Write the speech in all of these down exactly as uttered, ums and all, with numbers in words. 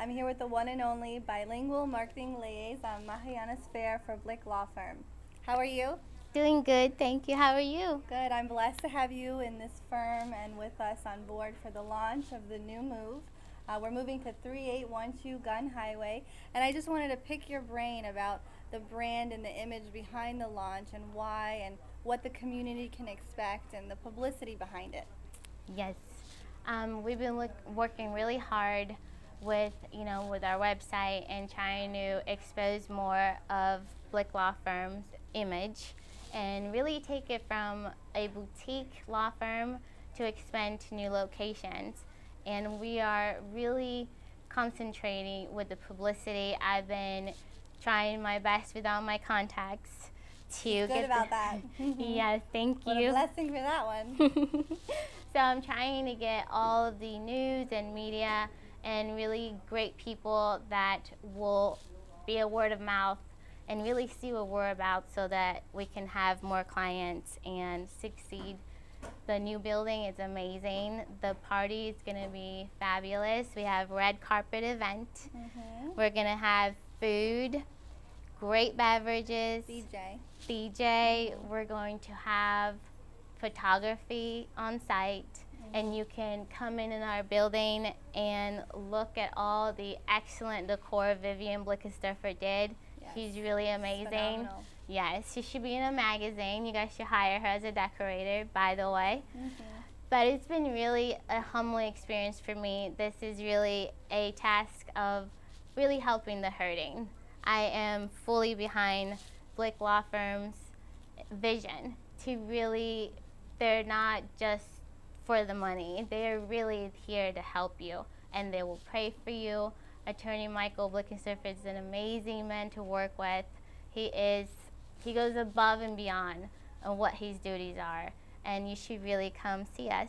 I'm here with the one and only bilingual marketing liaison, Mahayana Sfeir for Blick Law Firm. How are you? Doing good, thank you. How are you? Good. I'm blessed to have you in this firm and with us on board for the launch of the new move. Uh, we're moving to thirty-eight twelve Gunn Highway, and I just wanted to pick your brain about the brand and the image behind the launch and why and what the community can expect and the publicity behind it. Yes. Um, we've been look working really hard with, you know, with our website and trying to expose more of Blick Law Firm's image and really take it from a boutique law firm to expand to new locations. And we are really concentrating with the publicity. I've been trying my best with all my contacts to Good get about that. Yes, thank what you. A blessing for that one. So I'm trying to get all of the news and media and really great people that will be a word of mouth and really see what we're about so that we can have more clients and succeed. The new building is amazing. The party is going to be fabulous. We have red carpet event. Mm-hmm. We're going to have food, great beverages. D J. D J. We're going to have photography on site. Mm-hmm. And you can come in in our building and look at all the excellent decor Vivian Blickestuffer did. Yes. She's really amazing. Yes, she should be in a magazine. You guys should hire her as a decorator, by the way. Mm-hmm. But it's been really a humbling experience for me. This is really a task of really helping the hurting. I am fully behind Blick Law Firm's vision to really, they're not just for the money. They are really here to help you, and they will pray for you. Attorney Michael Blickensderfer is an amazing man to work with. He is, he goes above and beyond on what his duties are, and you should really come see us.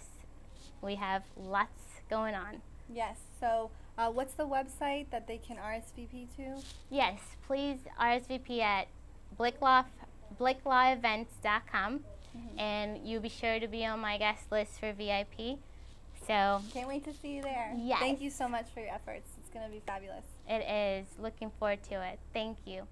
We have lots going on. Yes, so uh, what's the website that they can R S V P to? Yes, please R S V P at Blick Law Events dot com, mm-hmm. and you'll be sure to be on my guest list for V I P. So can't wait to see you there. Yes. Thank you so much for your efforts. It's going to be fabulous. It is. Looking forward to it. Thank you.